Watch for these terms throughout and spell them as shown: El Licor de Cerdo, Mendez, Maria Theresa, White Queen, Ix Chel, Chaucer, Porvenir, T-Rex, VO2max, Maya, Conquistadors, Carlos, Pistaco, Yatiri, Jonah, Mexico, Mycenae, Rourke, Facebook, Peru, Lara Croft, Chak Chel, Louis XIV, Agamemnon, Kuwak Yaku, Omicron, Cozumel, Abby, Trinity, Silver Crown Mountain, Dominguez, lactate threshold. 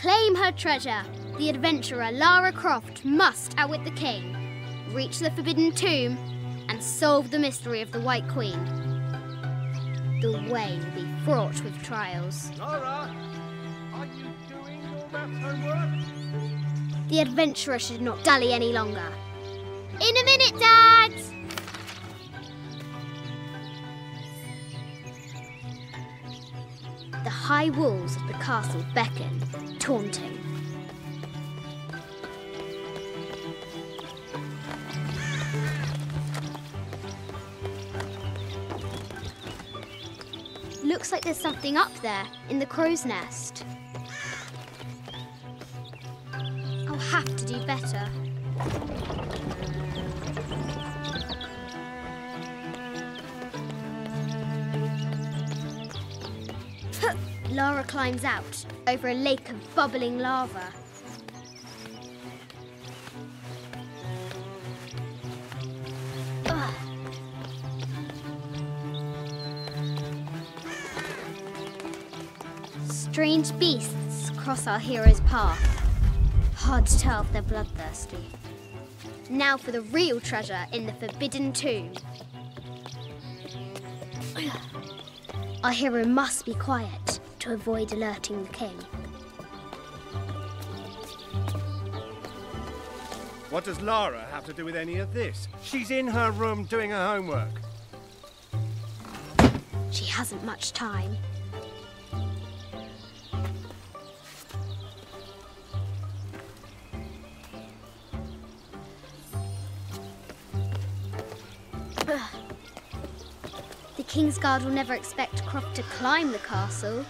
claim her treasure. The adventurer Lara Croft must outwit the king, reach the Forbidden Tomb, and solve the mystery of the White Queen. The way will be fraught with trials. Lara, are you doing your maths homework? The adventurer should not dally any longer. In a minute, Dad! The high walls of the castle beckon, taunting. Looks like there's something up there, in the crow's nest. I'll have to do better. Lara climbs out, over a lake of bubbling lava. Ugh. Strange beasts cross our hero's path. Hard to tell if they're bloodthirsty. Now for the real treasure in the Forbidden Tomb. Our hero must be quiet to avoid alerting the king. What does Lara have to do with any of this? She's in her room doing her homework. She hasn't much time. The King's Guard will never expect Croft to climb the castle.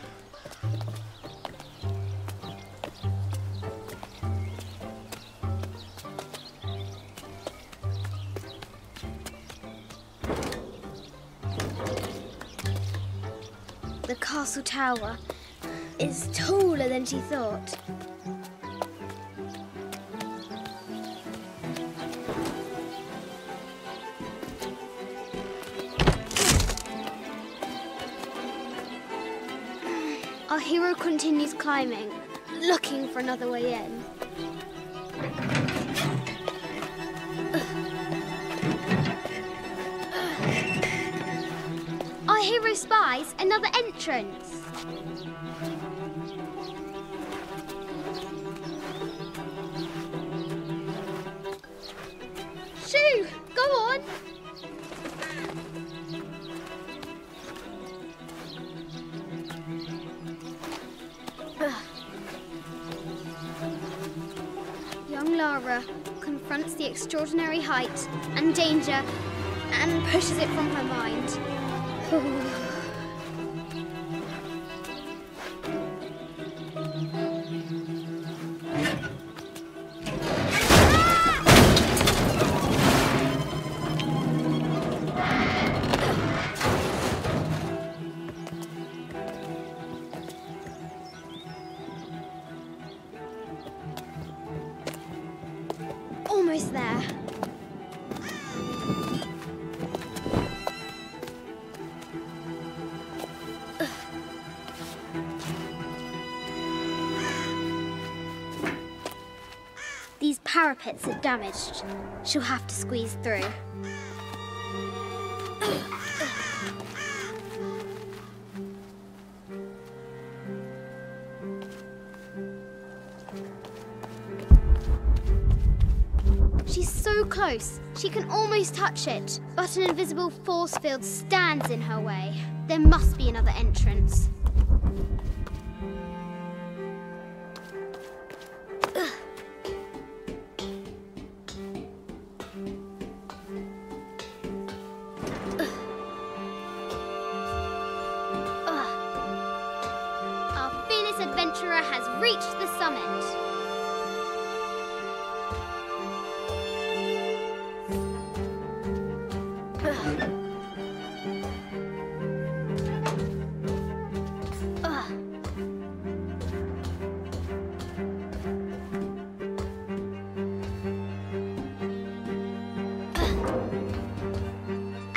The tower is taller than she thought. Our hero continues climbing, looking for another way in. Our hero spies another entrance. Shoo! Go on! Young Lara confronts the extraordinary height and danger and pushes it from her mind. Ooh. Parapets are damaged. She'll have to squeeze through. She's so close, she can almost touch it, but an invisible force field stands in her way. There must be another entrance.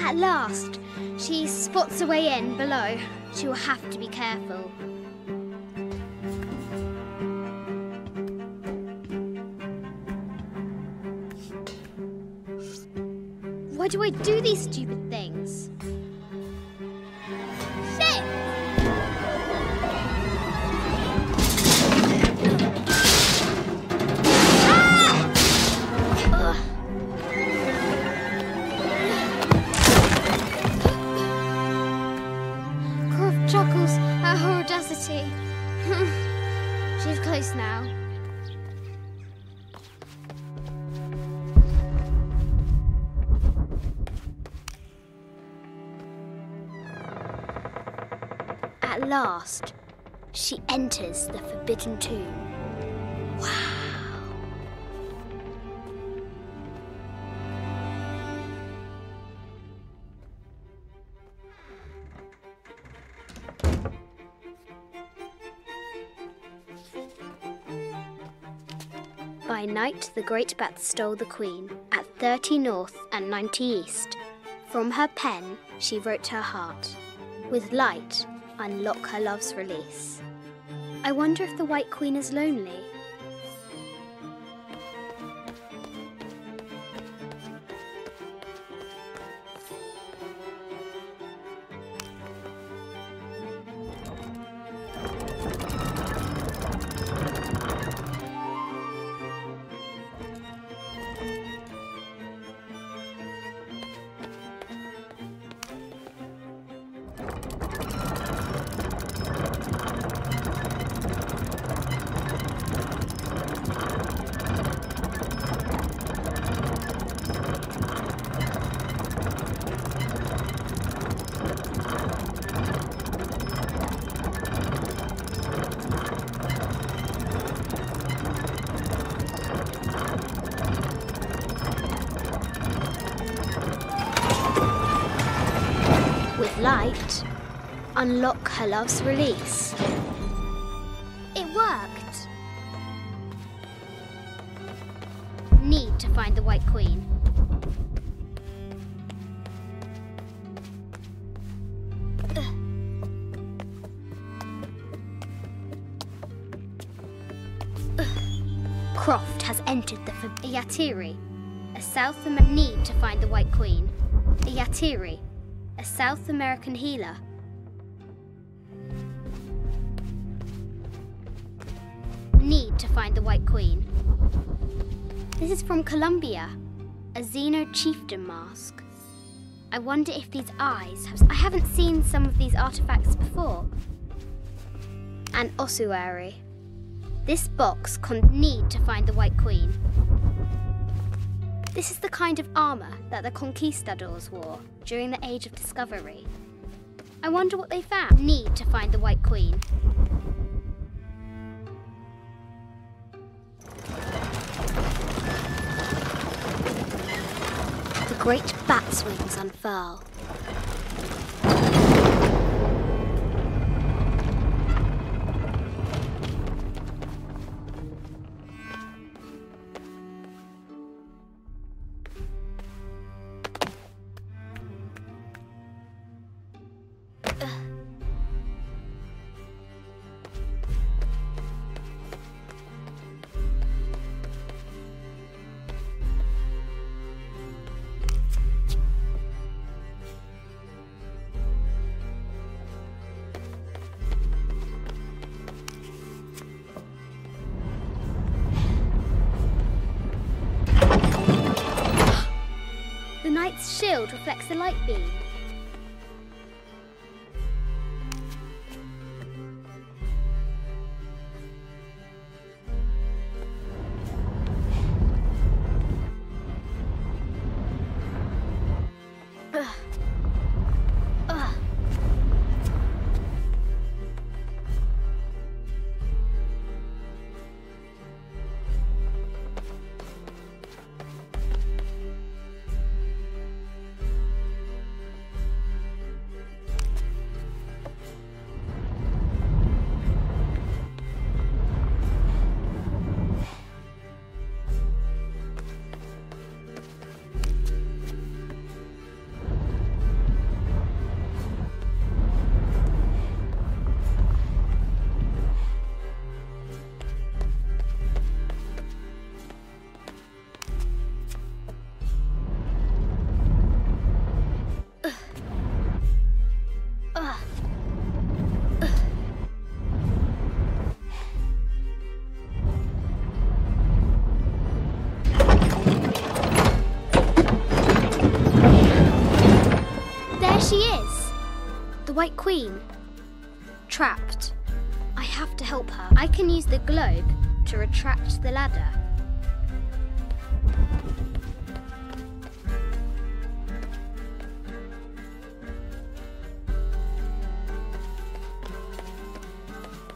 At last, she spots a way in below. She will have to be careful. Why do I do these stupid things? Shit! Ah! Croft chuckles at her audacity. She's close now. At last, she enters the Forbidden Tomb. Wow! By night, the great bat stole the queen at 30 north and 90 east. From her pen, she wrote her heart. With light, unlock her love's release. I wonder if the White Queen is lonely. Unlock her love's release. It worked. Need to find the White Queen. Croft has entered the Yatiri, a South American. Need to find the White Queen. The Yatiri, a South American healer. Need to find the White Queen. This is from Colombia, a Xeno chieftain mask. I wonder if these eyes have... I haven't seen some of these artifacts before. An ossuary. This box can need to find the White Queen. This is the kind of armor that the Conquistadors wore during the Age of Discovery. I wonder what they found. Need to find the White Queen. Great bat's wings unfurl. Shield reflects the light beam. The White Queen. Trapped. I have to help her. I can use the globe to retract the ladder.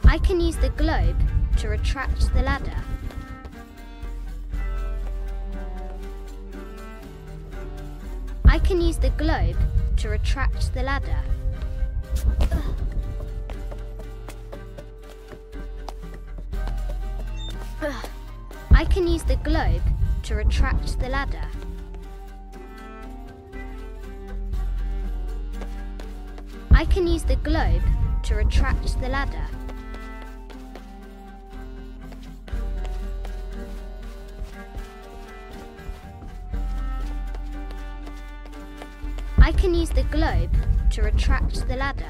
I can use the globe to retract the ladder. I can use the globe to retract the ladder. I can use the globe to retract the ladder. I can use the globe to retract the ladder. I can use the globe to retract the ladder.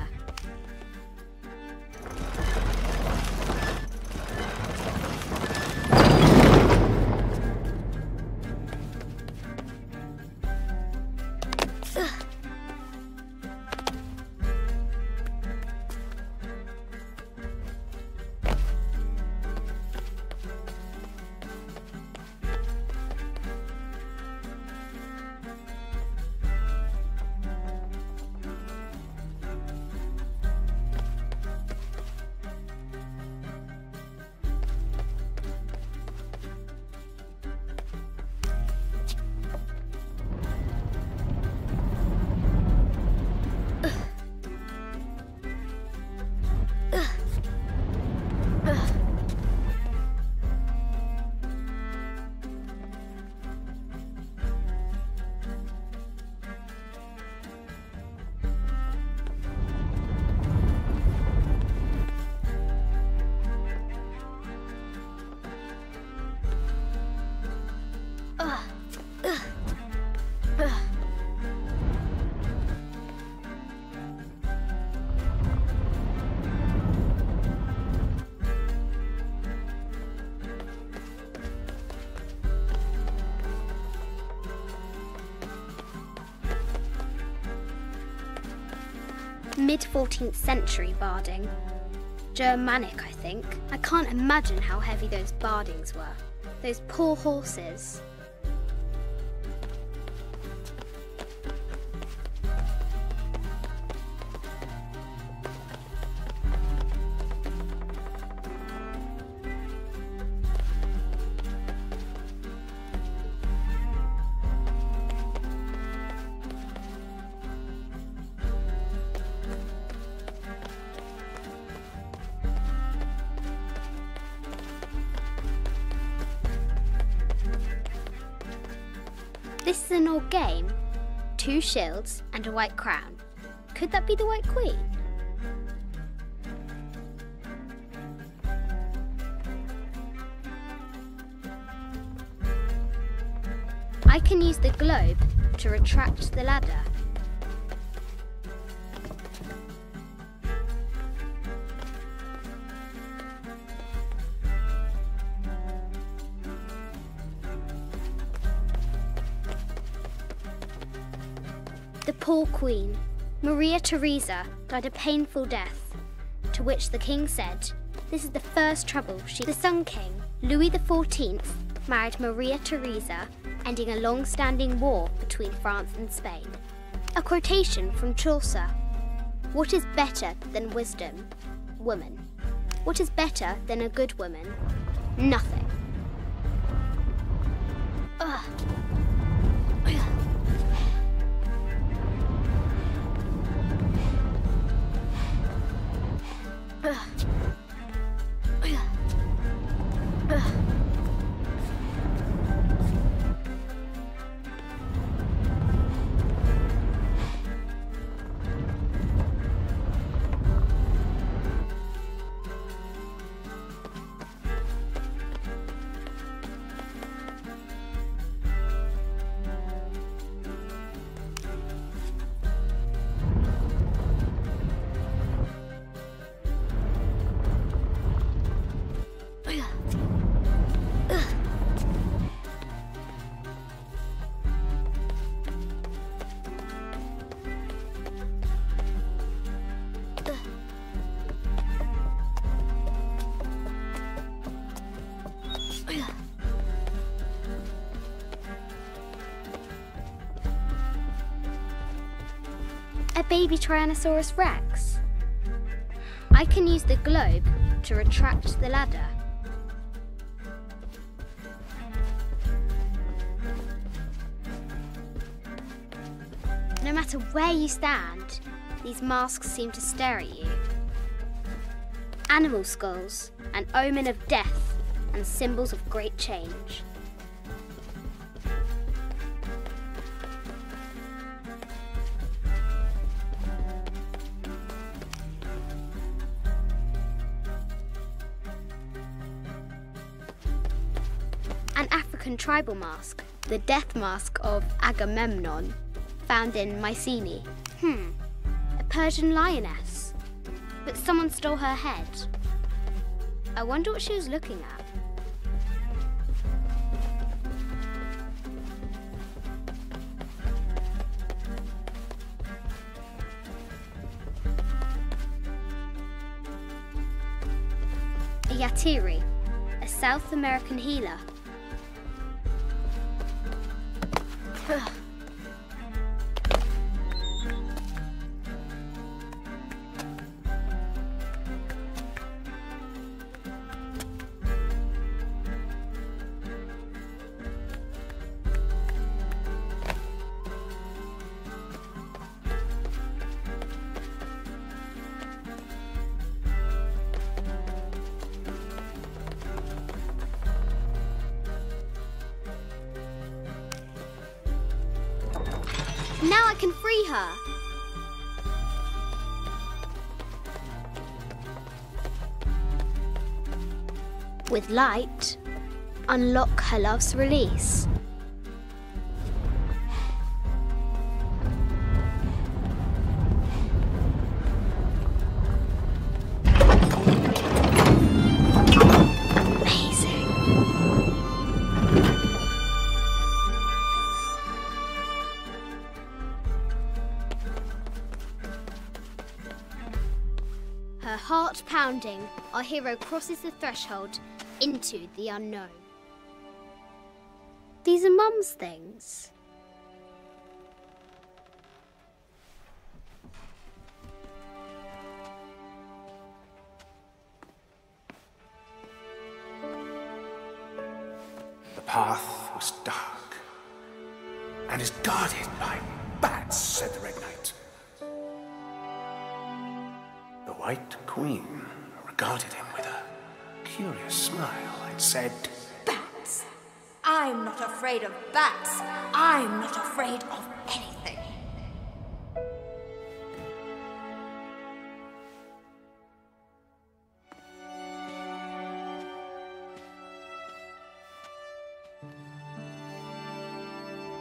Mid-14th century barding. Germanic, I think. I can't imagine how heavy those bardings were. Those poor horses. This is an old game. 2 shields and a white crown. Could that be the White Queen? I can use the globe to retract the ladder. Poor Queen, Maria Theresa, died a painful death, to which the king said, this is the first trouble she... The Sun King, Louis XIV, married Maria Theresa, ending a long-standing war between France and Spain. A quotation from Chaucer, what is better than wisdom? Woman. What is better than a good woman? Nothing. baby Tyrannosaurus Rex. I can use the globe to retract the ladder. No matter where you stand, these masks seem to stare at you. Animal skulls, an omen of death, and symbols of great change. An African tribal mask, the death mask of Agamemnon, found in Mycenae. A Persian lioness. But someone stole her head. I wonder what she was looking at. A Yatiri, a South American healer. Now I can free her. With light, unlock her love's release. Pounding, our hero crosses the threshold into the unknown. These are Mum's things. The path was dark and is guarded by bats, said the Red Knight. The White Queen regarded him with a curious smile and said, "Bats! I'm not afraid of bats! I'm not afraid of anything!"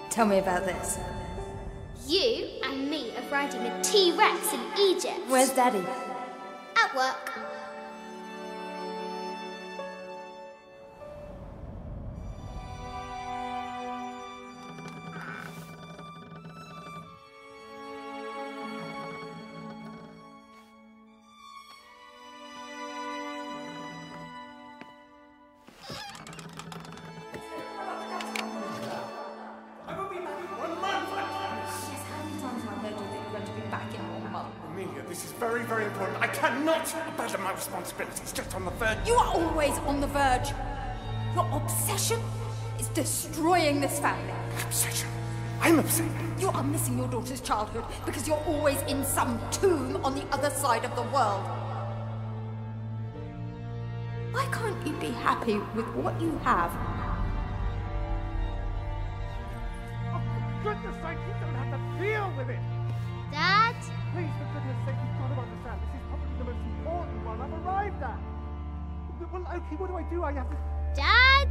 Tell me about this. You and me are riding a T-Rex in Egypt. Where's Daddy? At work. Responsibilities just on the verge. You are always on the verge. Your obsession is destroying this family. Obsession? I'm obsessed. You are missing your daughter's childhood because you're always in some tomb on the other side of the world. Why can't you be happy with what you have? Oh, for goodness sake, you don't have to deal with it. Dad? Please, for goodness sake, you've got to understand. This is probably the most important one I've arrived at. Well, okay, what do? I have to... Dad?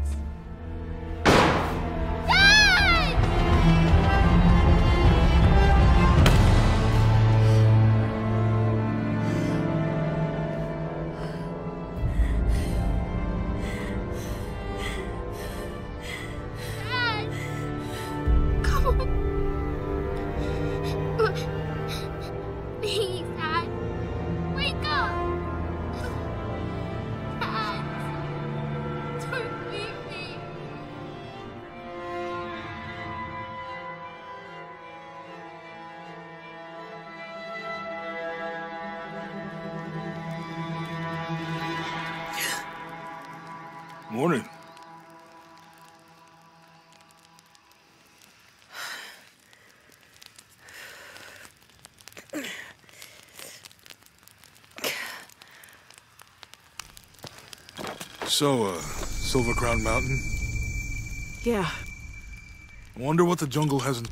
Leave me. Morning. So, Silver Crown Mountain? Yeah. I wonder what the jungle hasn't...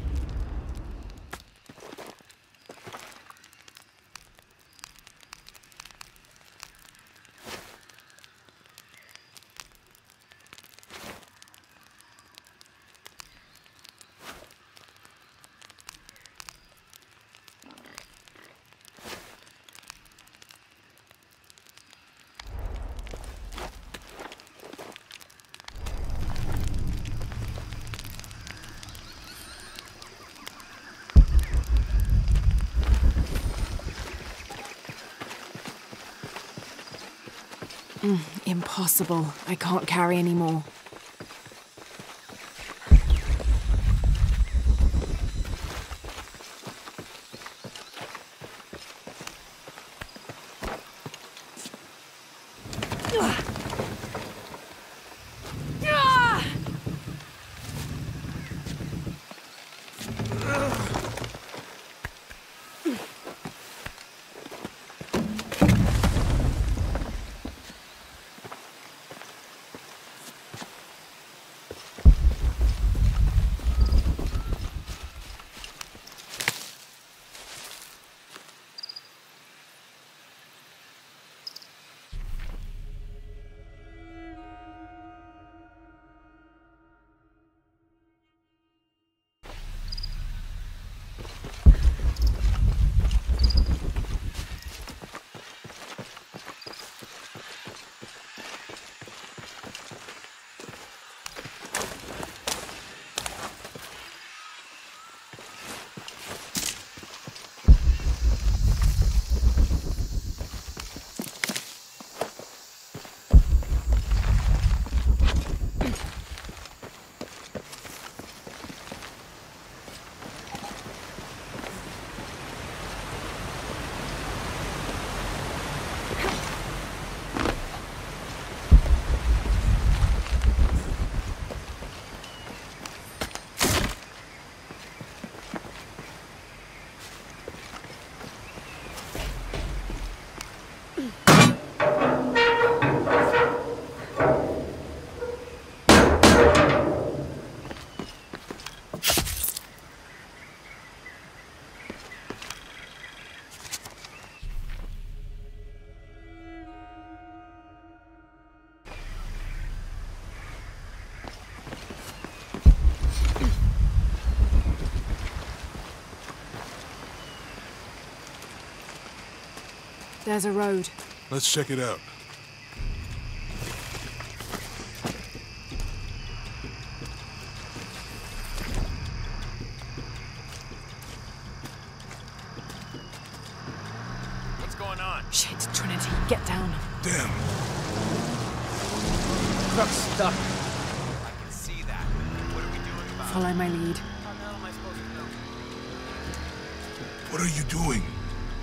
Impossible. I can't carry any more. There's a road. Let's check it out. What's going on? Shit, Trinity, get down. Damn. Truck's stuck. I can see that. What are we doing about it? Follow my lead. How the hell am I supposed to know? What are you doing?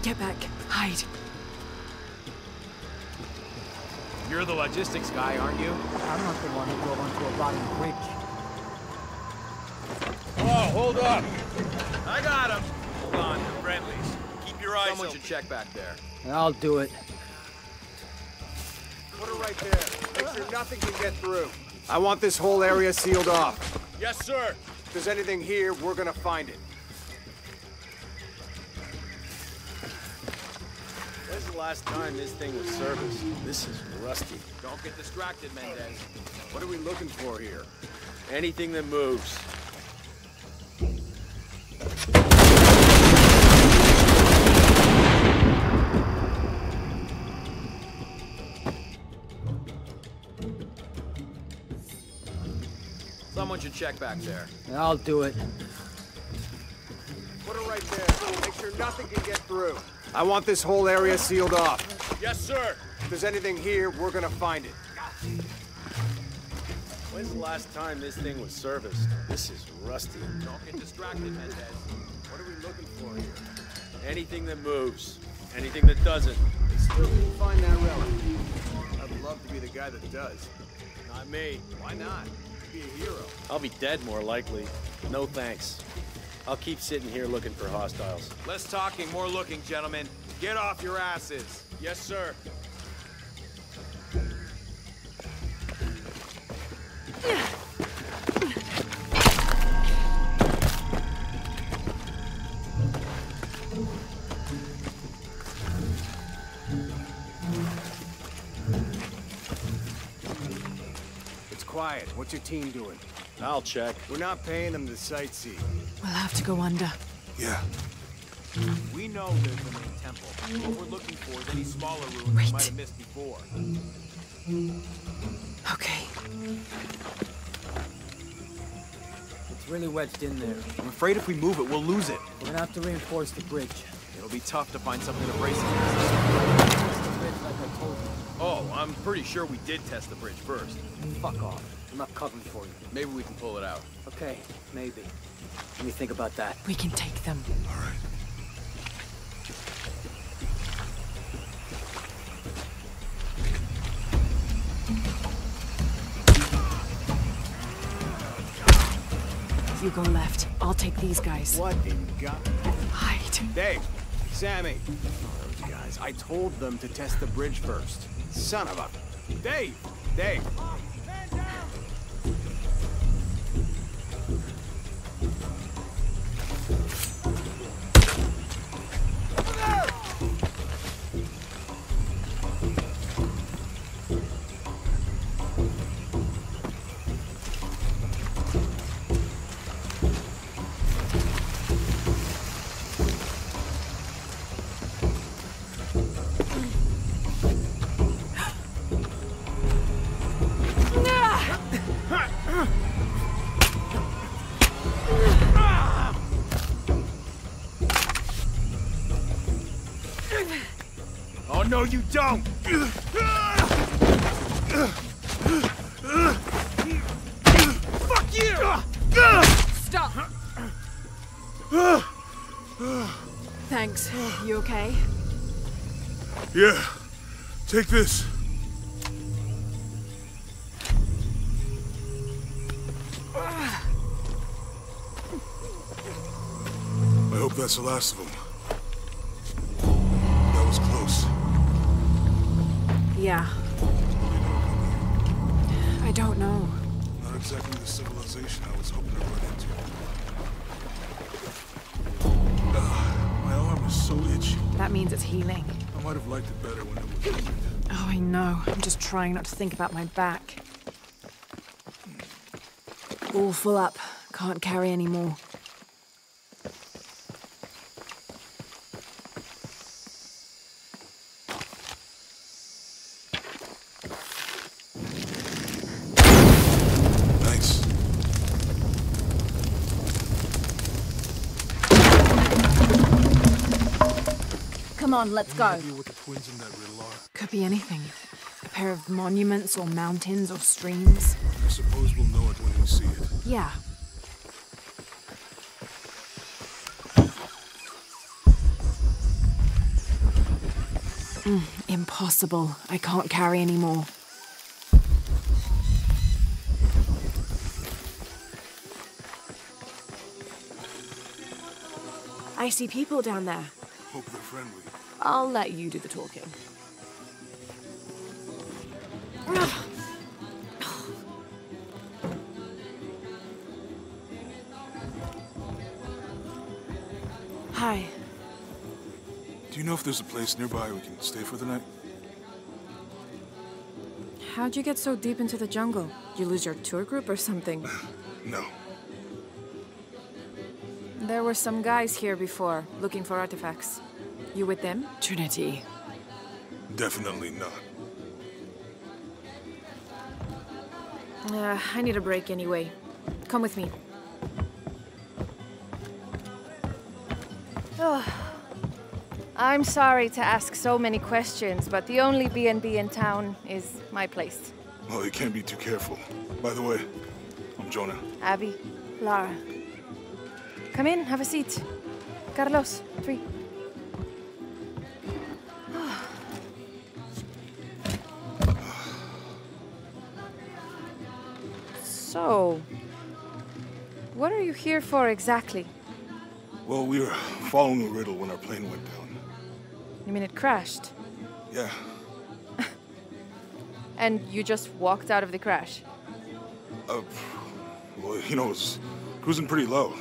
Get back. Hide. You're the logistics guy, aren't you? I'm not the one who drove onto a rotten bridge. Oh, hold up! I got him! Hold on, the friendlies. Keep your eyes open. Someone should check back there. I'll do it. Put her right there. Make sure nothing can get through. I want this whole area sealed off. Yes, sir! If there's anything here, we're gonna find it. Last time this thing was serviced. This is rusty. Don't get distracted, Mendez. What are we looking for here? Anything that moves. Someone should check back there. I'll do it. Put it right there. Make sure nothing can get through. I want this whole area sealed off. Yes, sir. If there's anything here, we're gonna find it. When's the last time this thing was serviced? This is rusty. Don't get distracted, Mendez. What are we looking for here? Anything that moves. Anything that doesn't. They still didn't find that relic. I'd love love to be the guy that does. Not me. Why not? Be a hero. I'll be dead more likely. No thanks. I'll keep sitting here looking for hostiles. Less talking, more looking, gentlemen. Get off your asses. Yes, sir. Quiet. What's your team doing? I'll check. We're not paying them to sightsee. We'll have to go under. Yeah. We know there's the main temple. What we're looking for is any smaller ruins we might have missed before. Okay. It's really wedged in there. I'm afraid if we move it, we'll lose it. We're gonna have to reinforce the bridge. It'll be tough to find something to brace against. Oh, I'm pretty sure we did test the bridge first. Fuck off. I'm not covering for you. Maybe we can pull it out. Okay, maybe. Let me think about that. We can take them. All right. You go left. I'll take these guys. What in God? Hide. Hey, Sammy. Those guys. I told them to test the bridge first. Son of a... Dave! Dave! Stand down! No, you don't! Fuck you! Stop! Thanks. You okay? Yeah. Take this. I hope that's the last of them. Yeah. I don't know. Not exactly the civilization I was hoping to run into. My arm is so itchy. That means it's healing. I might have liked it better when it was healing. Oh, I know. I'm just trying not to think about my back. All full up. Can't carry any more. Come on, let's go. Could be anything. A pair of monuments or mountains or streams. I suppose we'll know it when we see it. Yeah. Impossible. I can't carry any more. I see people down there. Hope they're friendly. I'll let you do the talking. Hi. Do you know if there's a place nearby we can stay for the night? How'd you get so deep into the jungle? You lose your tour group or something? No. There were some guys here before, looking for artifacts. You with them? Trinity. Definitely not. I need a break anyway. Come with me. Oh. I'm sorry to ask so many questions, but the only B&B in town is my place. Well, you can't be too careful. By the way, I'm Jonah. Abby. Lara. Come in, have a seat. Carlos, 3. So, what are you here for exactly? Well, we were following a riddle when our plane went down. You mean it crashed? Yeah. And you just walked out of the crash? Well, you know, it was cruising pretty low.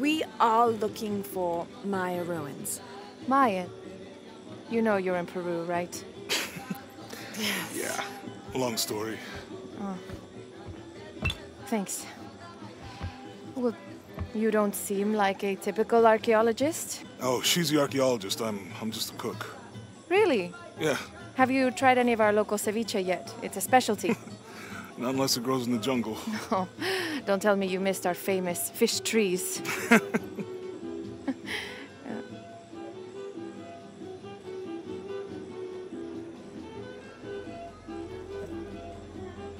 We are looking for Maya ruins. Maya? You know you're in Peru, right? Yes. Yeah. Long story. Oh. Thanks. Well, you don't seem like a typical archaeologist. Oh, she's the archaeologist. I'm just a cook. Really? Yeah. Have you tried any of our local ceviche yet? It's a specialty. Not unless it grows in the jungle. No. Don't tell me you missed our famous fish trees.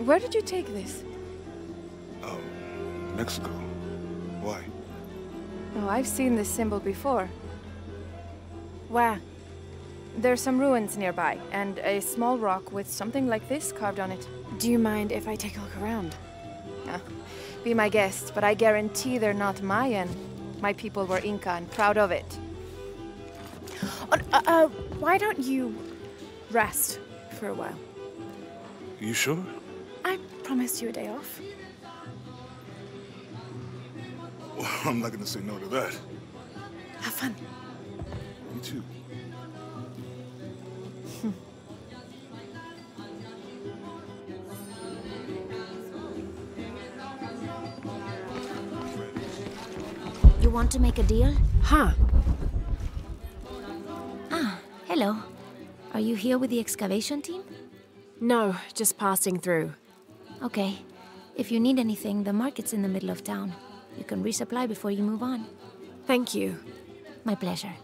Where did you take this? Mexico. Why? Oh, I've seen this symbol before. Where? There's some ruins nearby, and a small rock with something like this carved on it. Do you mind if I take a look around? Be my guest, but I guarantee they're not Mayan. My people were Inca and proud of it. Why don't you rest for a while? You sure? I promised you a day off. Well, I'm not gonna say no to that. Have fun. Me too. You want to make a deal? Huh. Ah, hello. Are you here with the excavation team? No, just passing through. Okay. If you need anything, the market's in the middle of town. You can resupply before you move on. Thank you. My pleasure.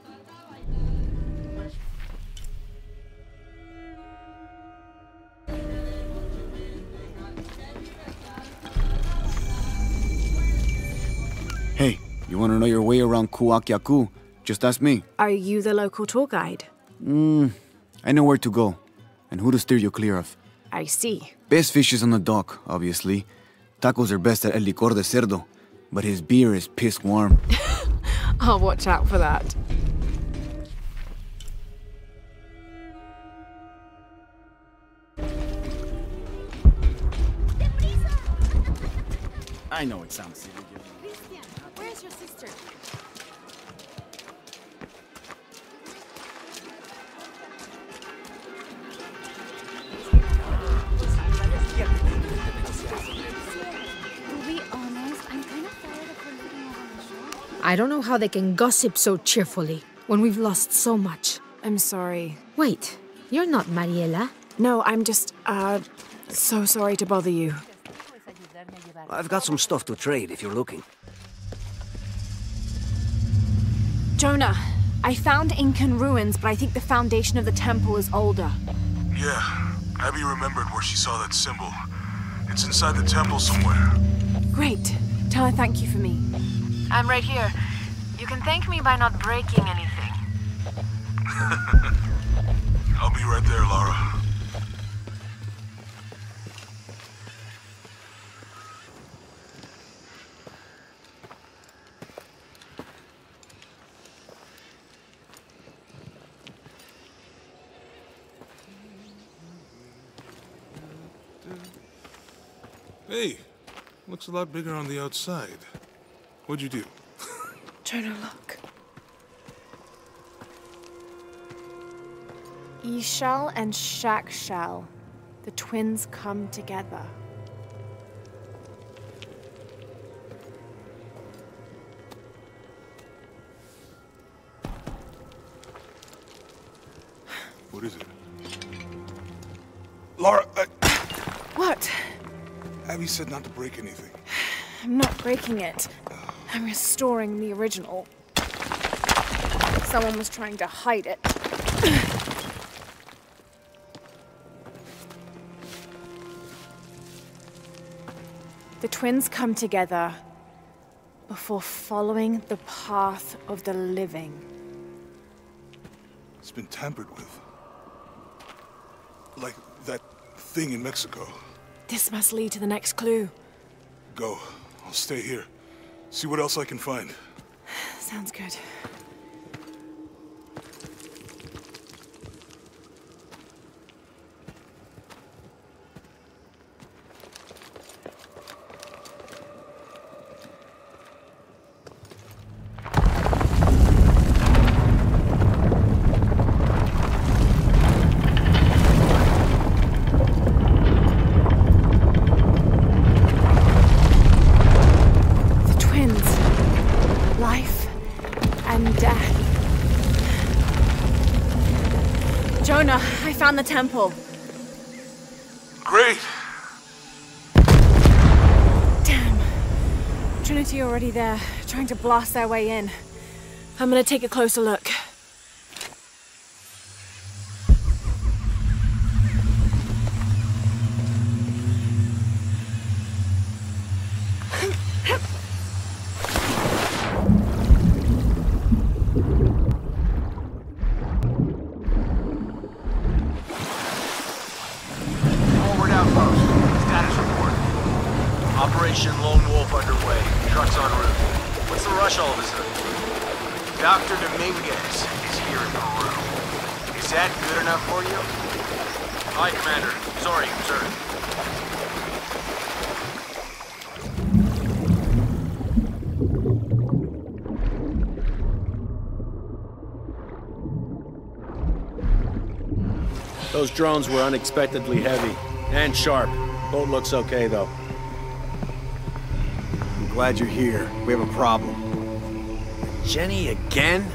Hey, you want to know your way around Kuwak Yaku? Just ask me. Are you the local tour guide? I know where to go and who to steer you clear of. I see. Best fish is on the dock, obviously. Tacos are best at El Licor de Cerdo, but his beer is piss warm. I'll watch out for that. I know it sounds silly. Christian, where's your sister? I don't know how they can gossip so cheerfully when we've lost so much. I'm sorry. Wait, you're not Mariela. No, I'm just, so sorry to bother you. I've got some stuff to trade if you're looking. Jonah, I found Incan ruins, but I think the foundation of the temple is older. Yeah, Abby remembered where she saw that symbol. It's inside the temple somewhere. Great. Tell her thank you for me. I'm right here. You can thank me by not breaking anything. I'll be right there, Lara. Hey, looks a lot bigger on the outside. What'd you do? Jonah, look. Ix Chel and Chak Chel. The twins come together. What is it? Lara, What? Abby said not to break anything. I'm not breaking it. I'm restoring the original. Someone was trying to hide it. The twins come together before following the path of the living. It's been tampered with. Like that thing in Mexico. This must lead to the next clue. Go. I'll stay here. See what else I can find. Sounds good. The temple. Great. Damn. Trinity already there, trying to blast their way in. I'm gonna take a closer look. Those drones were unexpectedly heavy and sharp. Boat looks okay, though. I'm glad you're here. We have a problem. Jenny again?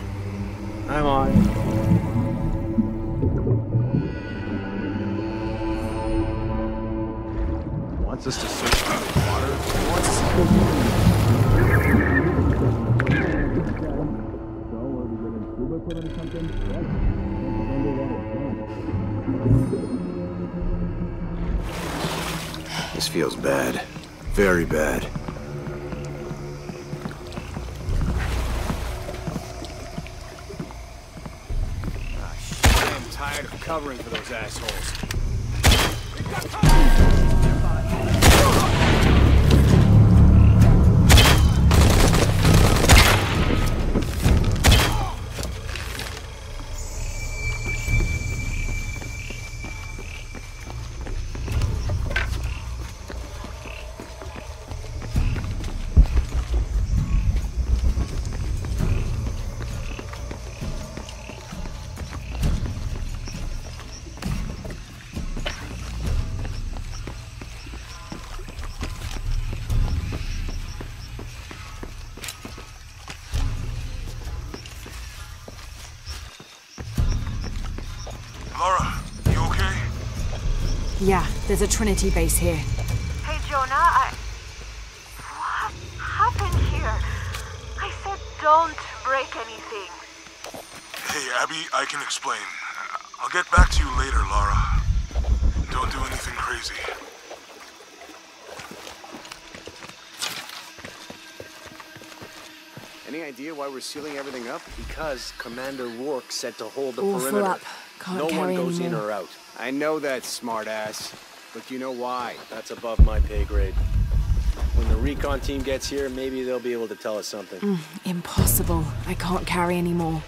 I'm on. He wants us to search for the water. He wants us to... This feels bad. Very bad. Ah, shit, I'm tired of covering for those assholes. Yeah, there's a Trinity base here. Hey, Jonah, What happened here? I said don't break anything. Hey, Abby, I can explain. I'll get back to you later, Lara. Don't do anything crazy. Any idea why we're sealing everything up? Because Commander Rourke said to hold the perimeter. Up. No one goes in or out. I know that, smartass, but you know why? That's above my pay grade. When the recon team gets here, maybe they'll be able to tell us something. Impossible. I can't carry any more.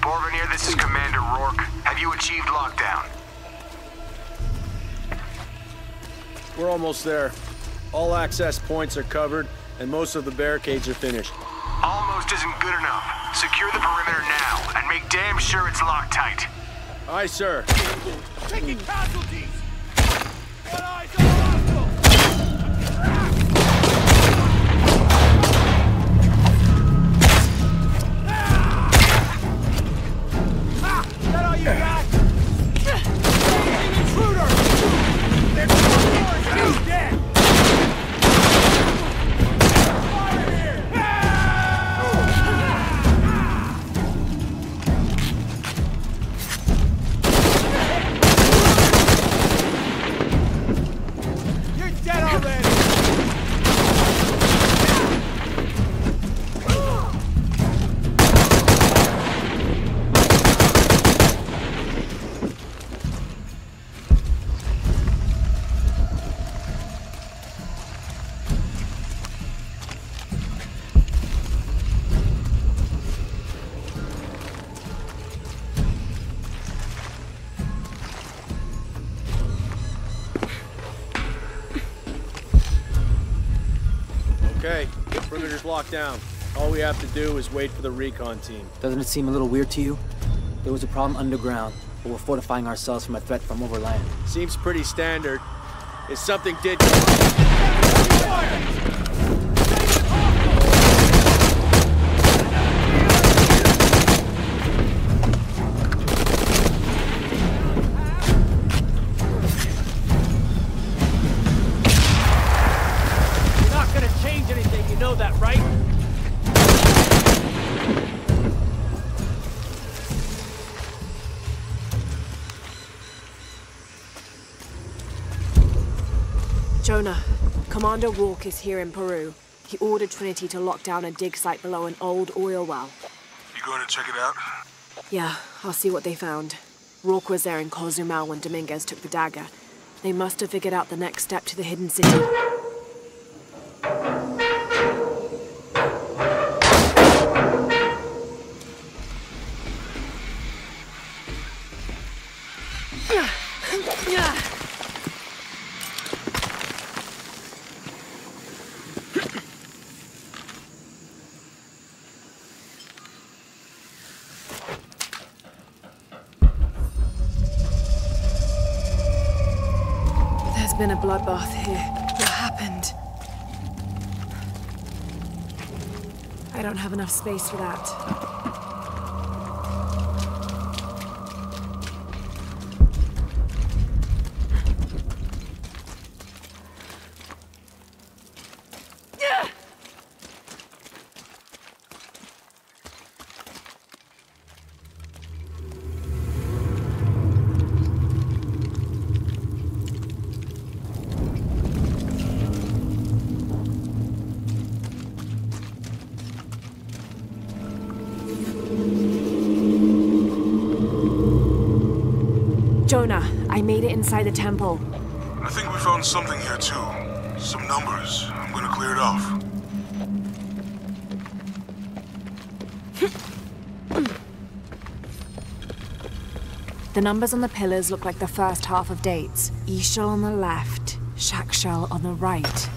Porvenir, this is Commander Rourke. Have you achieved lockdown? We're almost there. All access points are covered, and most of the barricades are finished. Almost isn't good enough. Secure the perimeter now, and make damn sure it's locked tight. Aye, sir. Taking casualties! One eye to the hospital! That all you got? Okay, perimeter's locked down. All we have to do is wait for the recon team. Doesn't it seem a little weird to you? There was a problem underground, but we're fortifying ourselves from a threat from overland. Seems pretty standard. If something did... Fire! Jonah, Commander Rourke is here in Peru. He ordered Trinity to lock down a dig site below an old oil well. You going to check it out? Yeah, I'll see what they found. Rourke was there in Cozumel when Dominguez took the dagger. They must have figured out the next step to the hidden city. There's been a bloodbath here. What happened? I don't have enough space for that. Yeah. Jonah, I made it inside the temple. I think we found something here too. Some numbers. I'm gonna clear it off. The numbers on the pillars look like the first half of dates. Ix Chel on the left, Chak Chel on the right.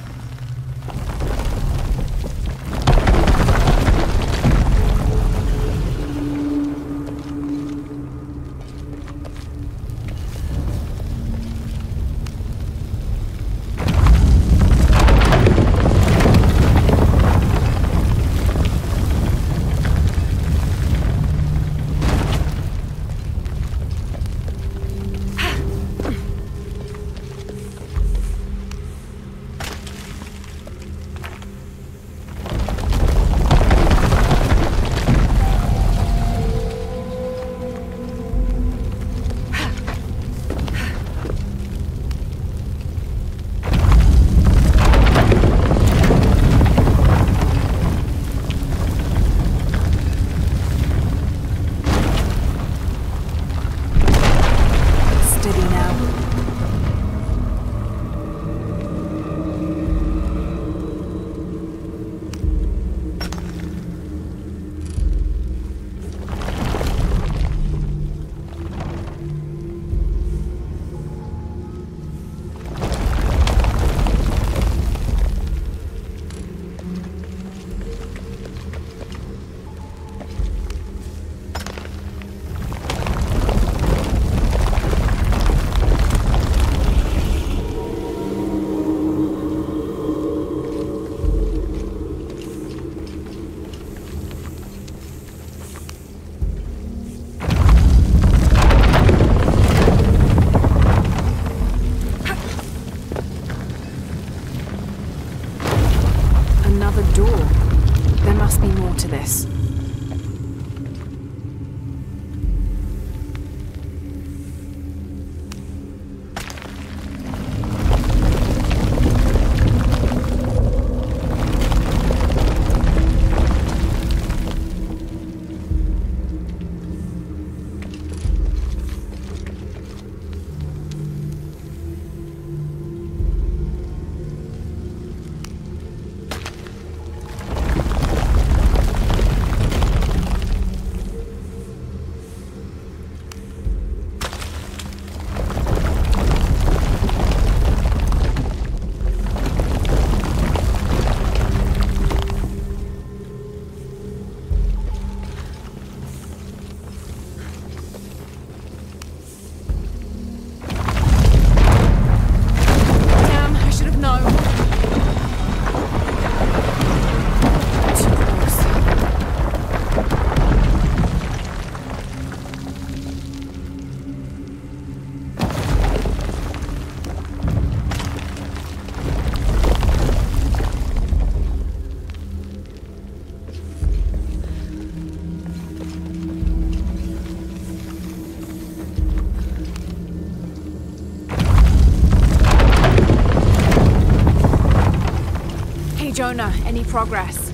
Jonah, any progress?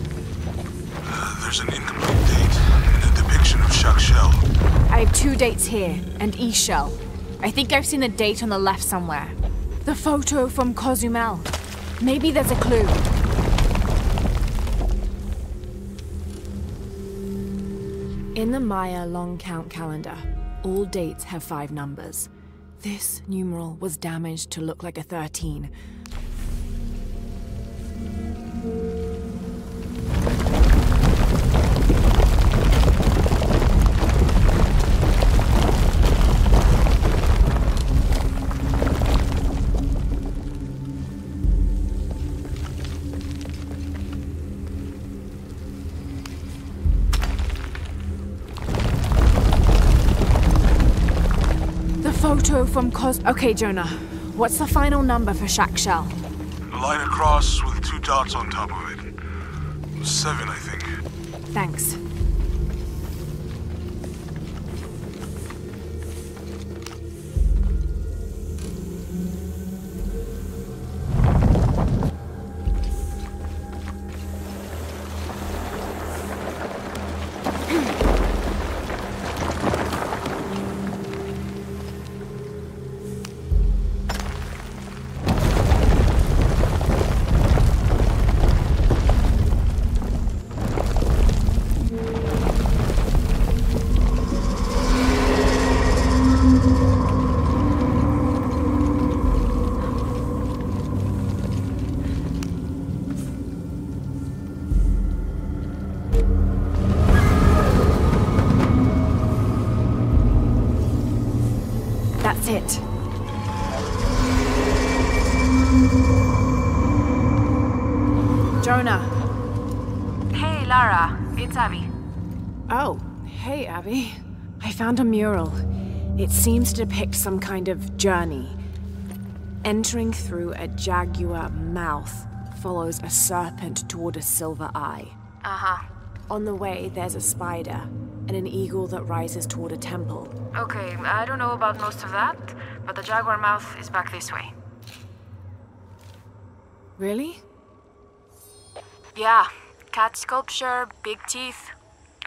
There's an incomplete date and a depiction of Chak Chel. I have two dates here, and Ix Chel. I think I've seen the date on the left somewhere. The photo from Cozumel. Maybe there's a clue. In the Maya long count calendar, all dates have 5 numbers. This numeral was damaged to look like a 13. From Okay, Jonah. What's the final number for Chak Chel? A line across with 2 dots on top of it. 7, I think. Thanks. Jonah. Hey, Lara. It's Abby. Oh, hey, Abby. I found a mural. It seems to depict some kind of journey. Entering through a jaguar mouth follows a serpent toward a silver eye. Uh-huh. On the way, there's a spider and an eagle that rises toward a temple. Okay, I don't know about most of that, but the jaguar mouth is back this way. Really? Yeah. Cat sculpture, big teeth.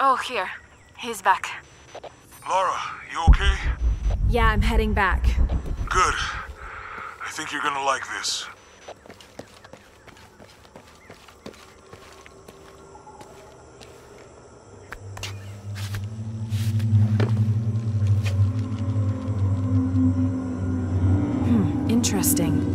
Oh, here. He's back. Lara, you okay? Yeah, I'm heading back. Good. I think you're gonna like this. Interesting.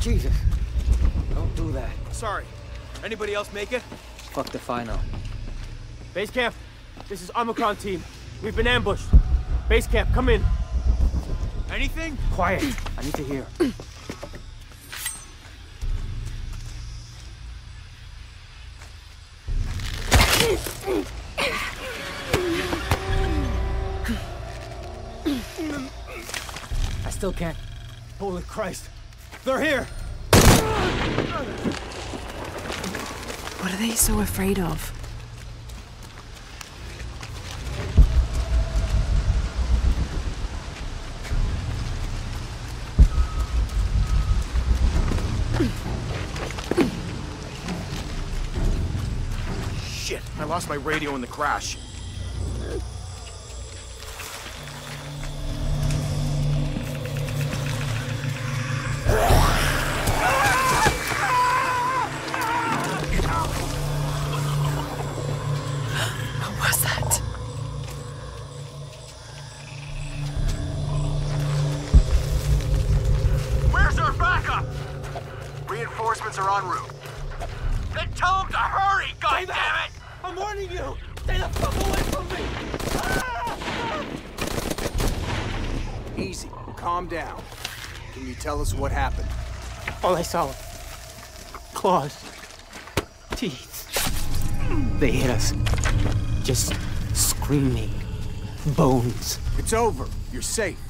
Jesus, don't do that. Sorry. Anybody else make it? Fuck the final. Base camp, this is Omicron team. We've been ambushed. Base camp, come in. Anything? Quiet. I need to hear. I still can't. Holy Christ. They're here! What are they so afraid of? Shit, I lost my radio in the crash. Tell us what happened. All I saw was claws, teeth. They hit us. Just screaming. Bones. It's over. You're safe.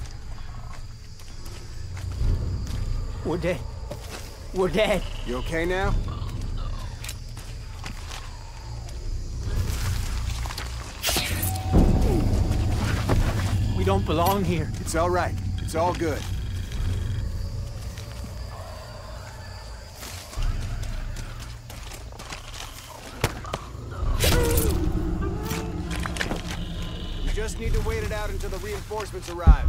We're dead. We're dead. You okay now? We don't belong here. It's all right. It's all good. Need to wait it out until the reinforcements arrive.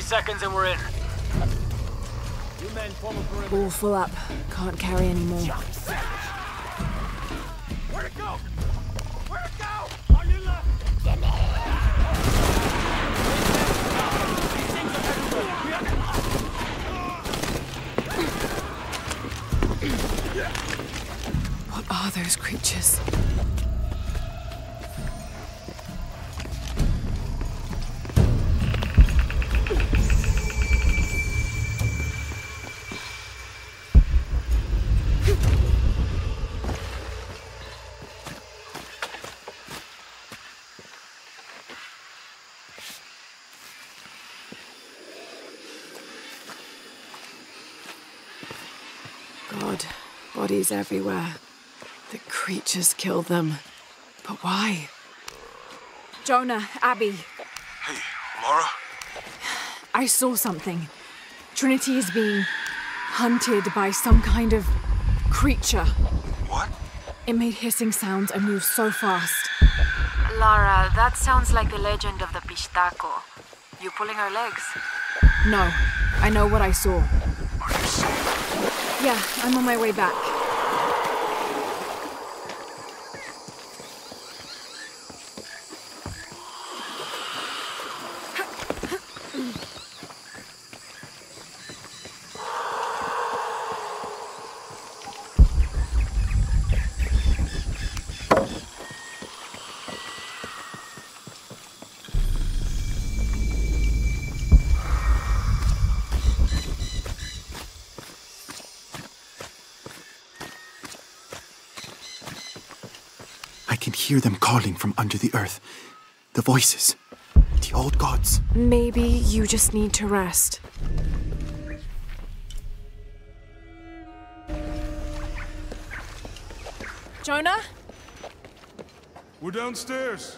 Seconds and we're in. All full up. Can't carry any more. Where'd it go? Where'd it go? On your left. What are those creatures? Bodies everywhere. The creatures killed them. But why? Jonah, Abby. Hey, Lara? I saw something. Trinity is being hunted by some kind of creature. What? It made hissing sounds and moved so fast. Lara, that sounds like the legend of the Pistaco. You pulling her legs? No. I know what I saw. Are you safe? Yeah, I'm on my way back. Hear them calling from under the earth. The voices. The old gods. Maybe you just need to rest. Jonah? We're downstairs.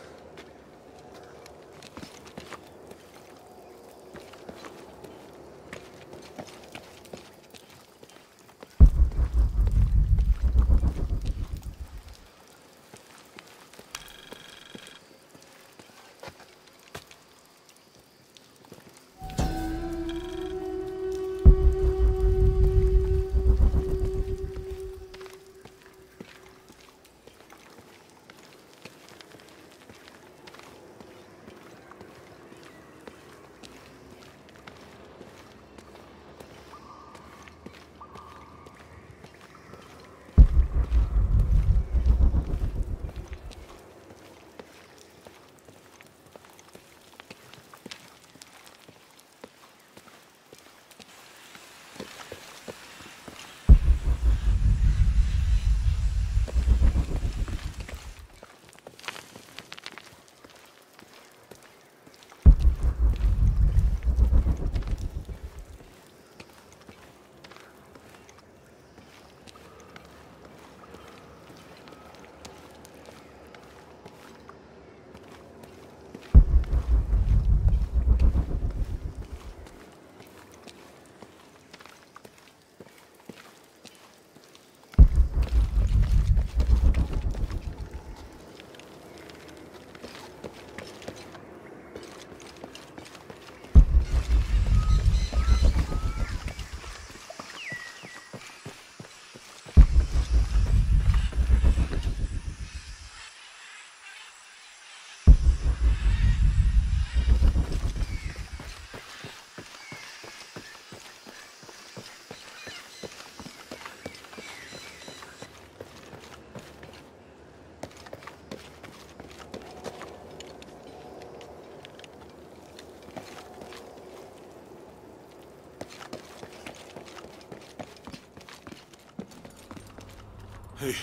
Hey.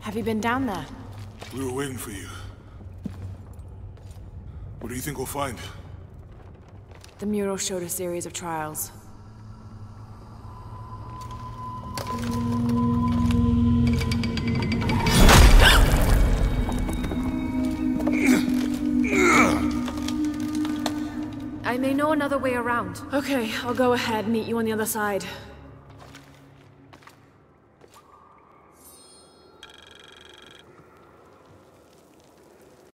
Have you been down there? We were waiting for you. What do you think we'll find? The mural showed a series of trials. I may know another way around. Okay, I'll go ahead and meet you on the other side.